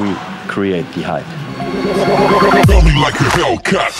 we create the hype. Like a Hellcat.